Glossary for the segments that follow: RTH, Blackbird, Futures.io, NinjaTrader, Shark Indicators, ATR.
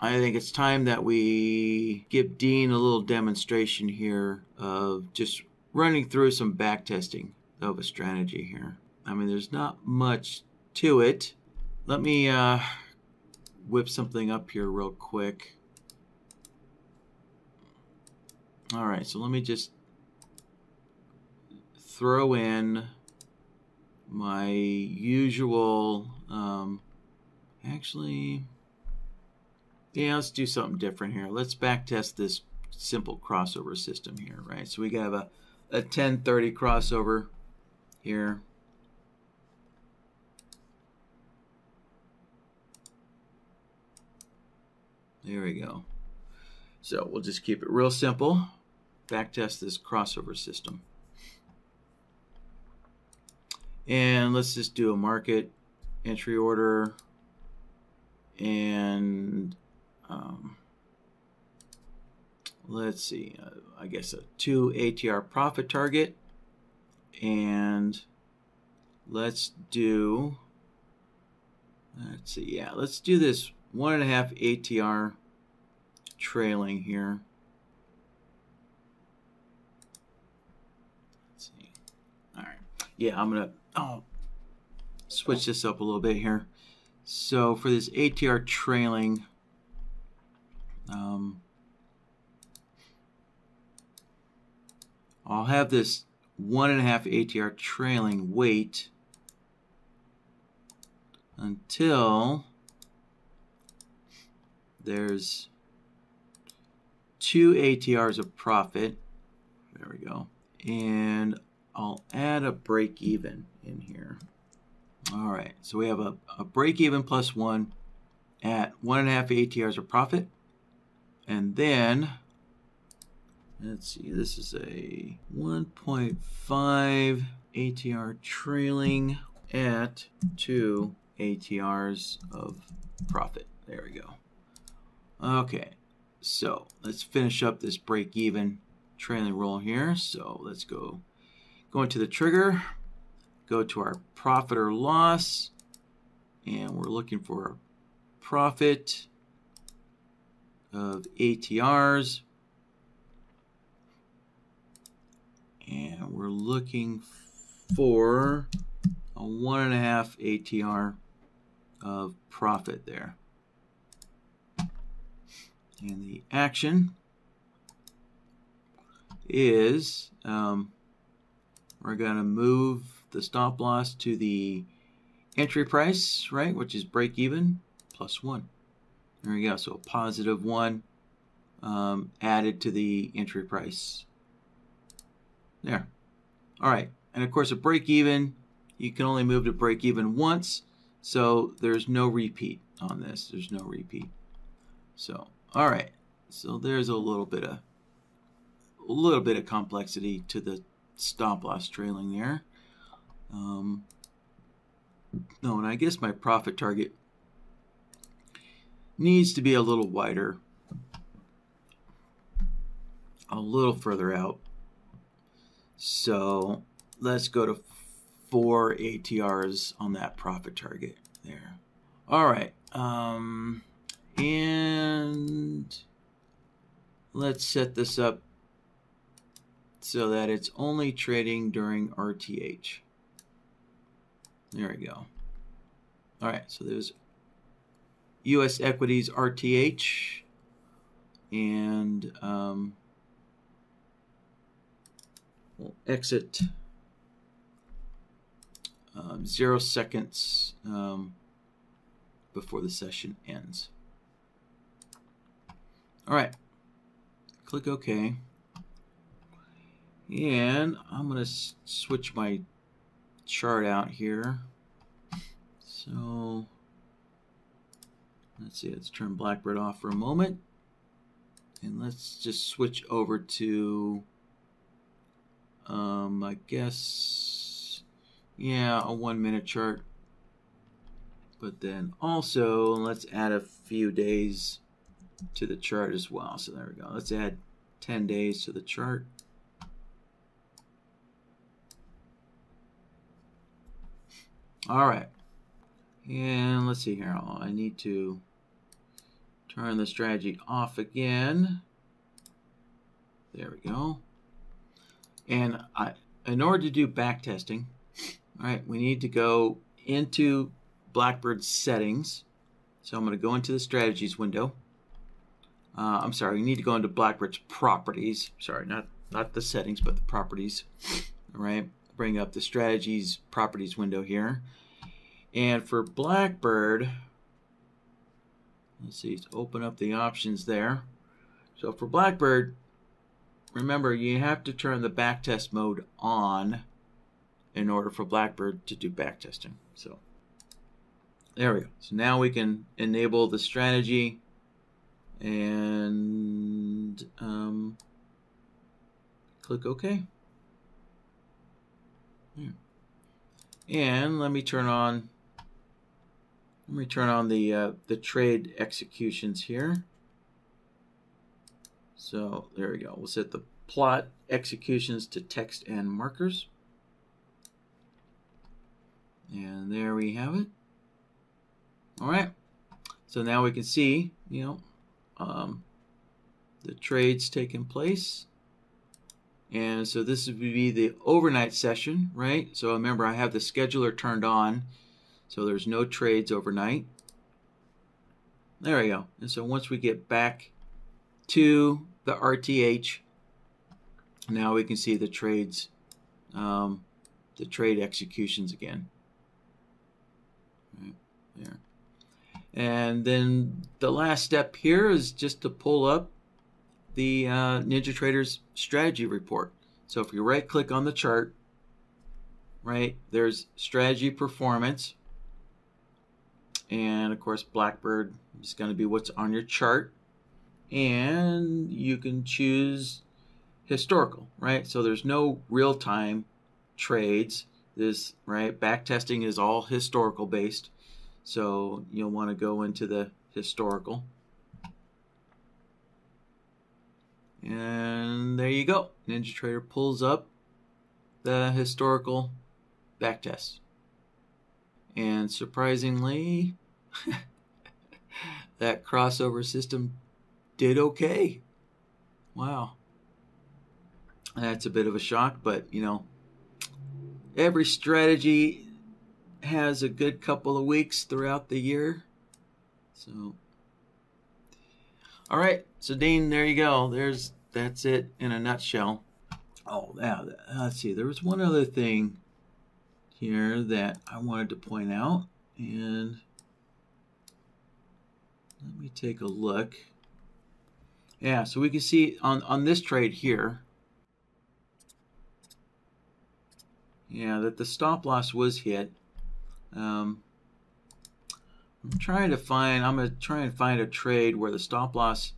I think it's time that we give Dean a little demonstration here of just running through some back testing of a strategy here. I mean, there's not much to it. Let me whip something up here real quick. All right, so let me just throw in my usual, actually, yeah, let's do something different here. Let's back test this simple crossover system here, right? So we have a 1030 crossover here. There we go. So we'll just keep it real simple. Back test this crossover system. And let's just do a market entry order and let's see, I guess a 2 ATR profit target, and let's do, let's see, yeah, let's do this 1.5 ATR trailing here. Let's see. All right, yeah, I'm gonna switch this up a little bit here. So for this ATR trailing, I'll have this 1.5 ATR trailing wait until there's 2 ATRs of profit. There we go. And I'll add a break even in here. All right, so we have a break even plus 1 at 1.5 ATRs of profit. And then, let's see, this is a 1.5 ATR trailing at 2 ATRs of profit. There we go. Okay, so let's finish up this break even trailing roll here. So let's go into the trigger. Go to our profit or loss, and we're looking for a profit of ATRs, and we're looking for a 1.5 ATR of profit there. And the action is we're going to move the stop loss to the entry price, right, which is break even plus 1. There we go. So a positive 1 added to the entry price there. All right, and of course a break even, you can only move to break even once, so there's no repeat on this. There's no repeat. So all right, so there's a little bit of complexity to the stop loss trailing there. No, and I guess my profit target needs to be a little wider, a little further out. So let's go to 4 ATRs on that profit target there. All right, and let's set this up so that it's only trading during RTH. There we go. All right, so there's U.S. equities RTH, and we'll exit 0 seconds before the session ends. All right, click OK, and I'm going to switch my chart out here. So let's see, let's turn Blackbird off for a moment, and let's just switch over to I guess, yeah, a 1-minute chart, but then also let's add a few days to the chart as well. So there we go, let's add 10 days to the chart. All right, and let's see here. I need to Turn the strategy off again. There we go. And in order to do back testing, all right, we need to go into Blackbird settings. So I'm going to go into the strategies window. I'm sorry, you need to go into Blackbird's properties. Sorry, not the settings, but the properties. All right, bring up the strategies properties window here. And for Blackbird, let's see, let's open up the options there. So for Blackbird, remember, you have to turn the backtest mode on in order for Blackbird to do backtesting. So there we go. So now we can enable the strategy and click OK. Yeah. And let me turn on the trade executions here. So there we go. We'll set the plot executions to text and markers. And there we have it. All right. So now we can see, you know, the trades taking place. And so this would be the overnight session, right? So remember, I have the scheduler turned on. So there's no trades overnight. There we go. And so once we get back to the RTH, now we can see the trades, the trade executions again. Right there. And then the last step here is just to pull up the NinjaTrader's strategy report. So if you right click on the chart, right, there's strategy performance. And of course, Blackbird is going to be what's on your chart. And you can choose historical, right? So there's no real-time trades. This, right, back testing is all historical based. So you'll want to go into the historical. And there you go. NinjaTrader pulls up the historical back test. And surprisingly, that crossover system did okay. Wow. That's a bit of a shock, but you know, every strategy has a good couple of weeks throughout the year. So, all right. So Dean, there you go. That's it in a nutshell. Oh, yeah. Let's see. There was one other thing here that I wanted to point out, and let me take a look. Yeah, so we can see on this trade here, yeah, that the stop loss was hit. I'm going to try and find a trade where the stop loss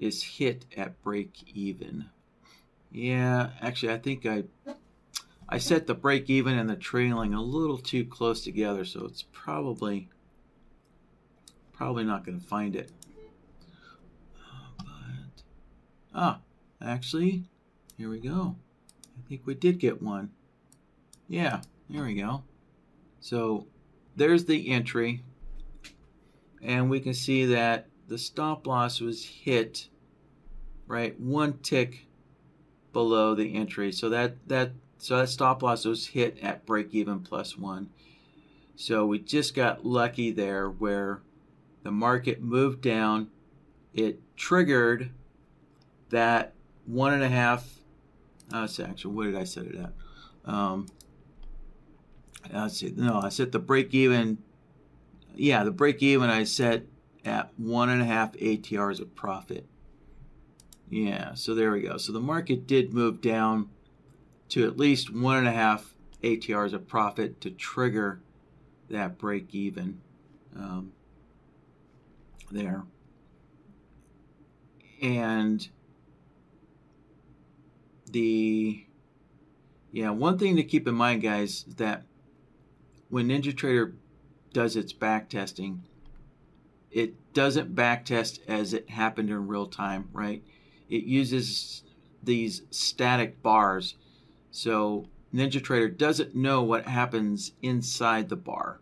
is hit at break even. Yeah, actually, I think I set the break even and the trailing a little too close together, so it's probably not going to find it. Ah, actually, here we go. I think we did get one. Yeah, there we go. So there's the entry. And we can see that the stop loss was hit, right, one tick below the entry. So that stop loss was hit at break even plus one. So we just got lucky there where the market moved down. It triggered that 1.5, actually, what did I set it at? Let's see, no, I set the break even. Yeah, the break even I set at 1.5 ATRs of profit. Yeah, so there we go. So the market did move down to at least 1.5 ATRs of profit to trigger that break even there. And one thing to keep in mind, guys, is that when NinjaTrader does its back testing, it doesn't back test as it happened in real time, right? It uses these static bars. So NinjaTrader doesn't know what happens inside the bar.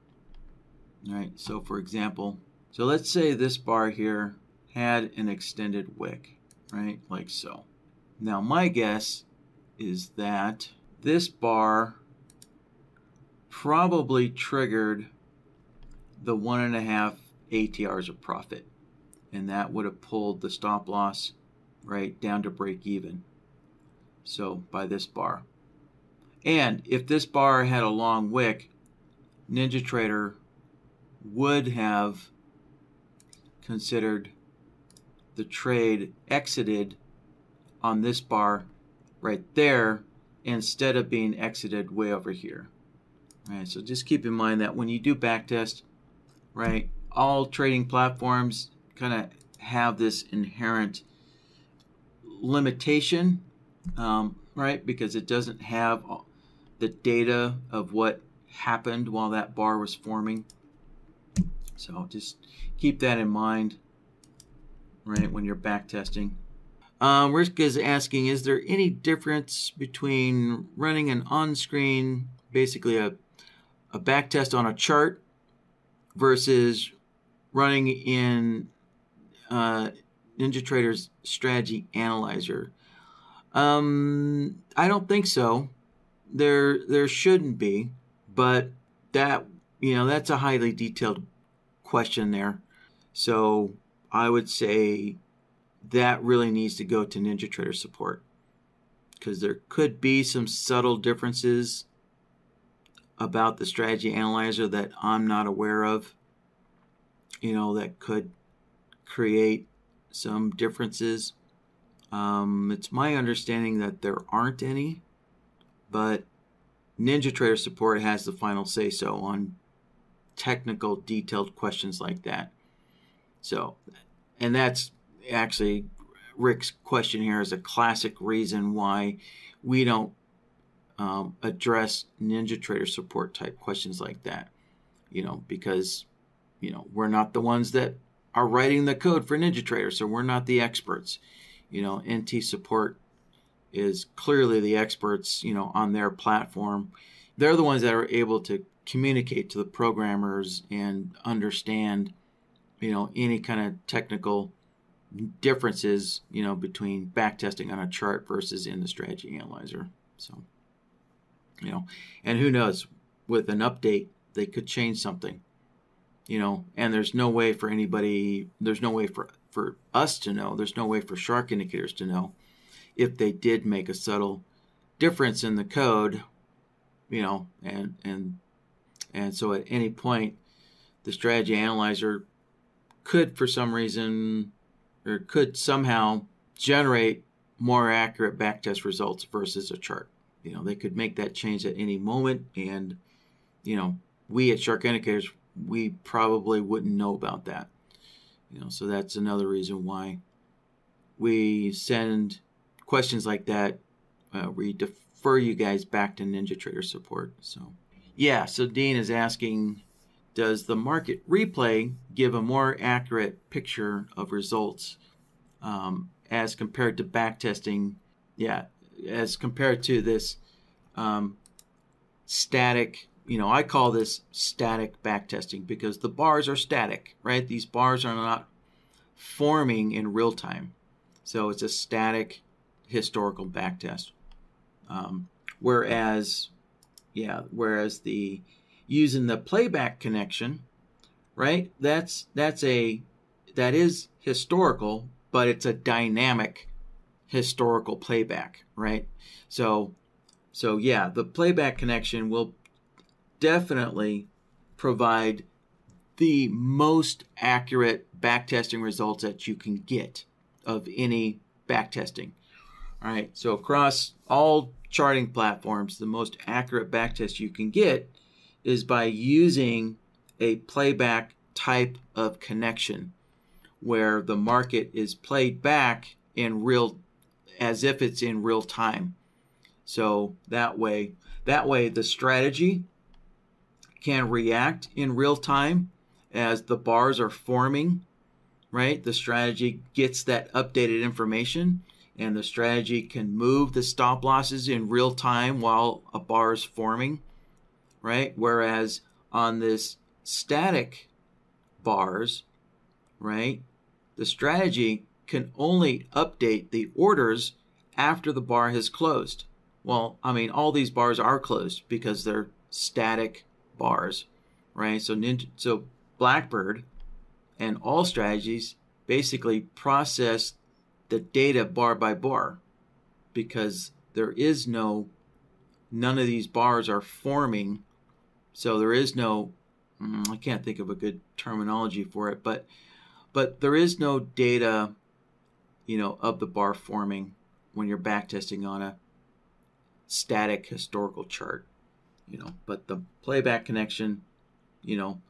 All right. So for example, so let's say this bar here had an extended wick, right? Like so. Now my guess is that this bar probably triggered the 1.5 ATRs of profit, and that would have pulled the stop loss right down to break even. So by this bar, and if this bar had a long wick, NinjaTrader would have considered the trade exited on this bar right there instead of being exited way over here. All right, so just keep in mind that when you do backtest, right, all trading platforms kind of have this inherent limitation, right, because it doesn't have the data of what happened while that bar was forming. So just keep that in mind, right, when you're back testing. Risk is asking, is there any difference between running an on-screen, basically a back test on a chart, versus running in NinjaTrader's strategy analyzer? I don't think so. There shouldn't be, but that, you know, that's a highly detailed question there. So I would say that really needs to go to NinjaTrader support, because there could be some subtle differences about the strategy analyzer that I'm not aware of, you know, that could create some differences. It's my understanding that there aren't any, but NinjaTrader support has the final say-so on technical, detailed questions like that. So, and that's actually Rick's question here is a classic reason why we don't address NinjaTrader support type questions like that, you know, because, you know, we're not the ones that are writing the code for NinjaTrader, so we're not the experts. You know, NT support is clearly the experts, you know, on their platform. They're the ones that are able to communicate to the programmers and understand, you know, any kind of technical differences, you know, between backtesting on a chart versus in the strategy analyzer. So, you know, and who knows, with an update, they could change something, you know, and there's no way for anybody, there's no way for us to know, there's no way for Shark Indicators to know if they did make a subtle difference in the code, you know, and so at any point, the strategy analyzer could for some reason, or could somehow generate more accurate backtest results versus a chart. You know, they could make that change at any moment, and, you know, we at Shark Indicators, we probably wouldn't know about that. You know, so that's another reason why we send questions like that. We defer you guys back to NinjaTrader support. So, yeah, so Dean is asking, does the market replay give a more accurate picture of results as compared to backtesting? Yeah, as compared to this static, you know, I call this static backtesting because the bars are static, right? These bars are not forming in real time. So it's a static historical backtest. Whereas the using the playback connection, right? That is historical, but it's a dynamic historical playback, right? So yeah, the playback connection will definitely provide the most accurate backtesting results that you can get of any backtesting. All right, so across all charting platforms, the most accurate backtest you can get is by using a playback type of connection where the market is played back in real, as if it's in real time. So that way the strategy can react in real time as the bars are forming, right? The strategy gets that updated information and the strategy can move the stop losses in real time while a bar is forming. Right? Whereas on this static bars, right, the strategy can only update the orders after the bar has closed. Well, I mean, all these bars are closed because they're static bars, right? So Blackbird and all strategies basically process the data bar by bar because there is none of these bars are forming. So there is no, I can't think of a good terminology for it, but there is no data, you know, of the bar forming when you're backtesting on a static historical chart, you know, but the playback connection, you know,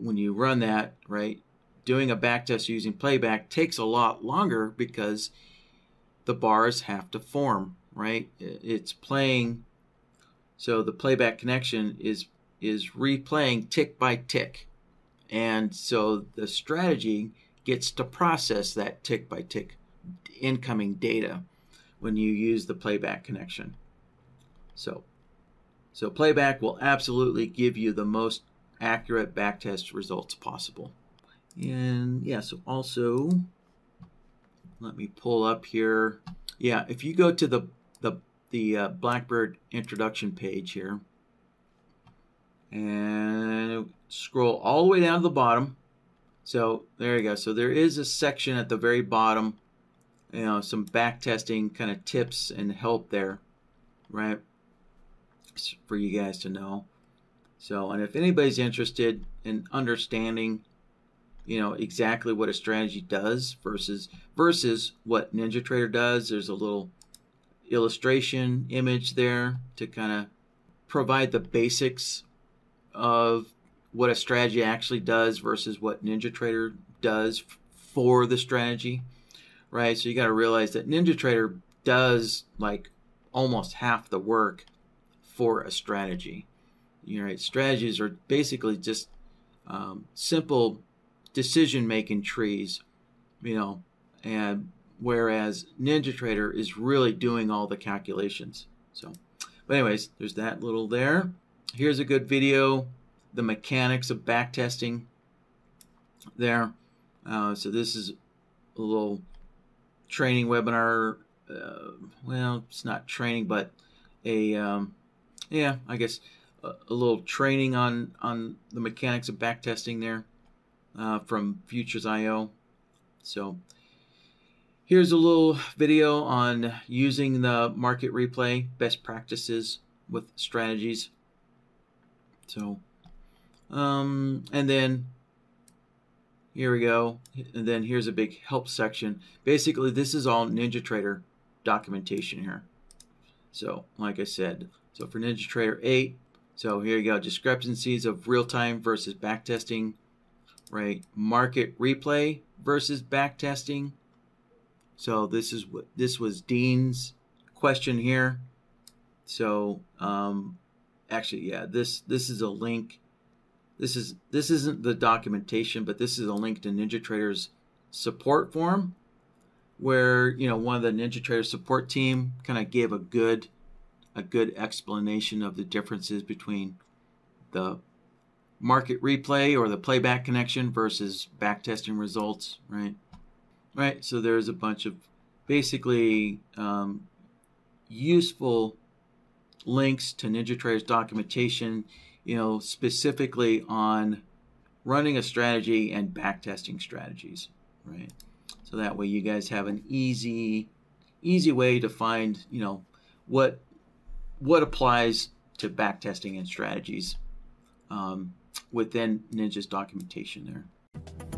when you run that, right, doing a backtest using playback takes a lot longer because the bars have to form, right? It's playing, so the playback connection is replaying tick by tick. And so the strategy gets to process that tick by tick incoming data when you use the playback connection. So playback will absolutely give you the most accurate backtest results possible. And yeah, so also, let me pull up here. Yeah, if you go to the Blackbird introduction page here, and scroll all the way down to the bottom. So there you go. So there is a section at the very bottom, you know, some back testing kind of tips and help there, right? For you guys to know. So, and if anybody's interested in understanding, you know, exactly what a strategy does versus what NinjaTrader does, there's a little illustration image there to kind of provide the basics of what a strategy actually does versus what NinjaTrader does for the strategy, right? So you got to realize that NinjaTrader does like almost half the work for a strategy. You know, right? Strategies are basically just simple decision-making trees, you know, and whereas NinjaTrader is really doing all the calculations. So, but anyways, there's that little there. Here's a good video, the mechanics of backtesting there. So this is a little training webinar. Well, it's not training, but a, yeah, I guess a little training on the mechanics of backtesting there from Futures.io. So here's a little video on using the market replay, best practices with strategies. So, and then here we go. And then here's a big help section. Basically, this is all NinjaTrader documentation here. So, like I said, so for NinjaTrader 8, so here you go, discrepancies of real-time versus backtesting, right? Market replay versus backtesting. So this is what, this was Dean's question here. So, actually, yeah, this is a link. This isn't the documentation, but this is a link to NinjaTrader's support forum where, you know, one of the NinjaTrader support team kind of gave a good explanation of the differences between the market replay or the playback connection versus backtesting results, right? Right, so there's a bunch of basically useful links to NinjaTrader's documentation, you know, specifically on running a strategy and backtesting strategies, right? So that way you guys have an easy way to find, you know, what applies to backtesting and strategies within Ninja's documentation there.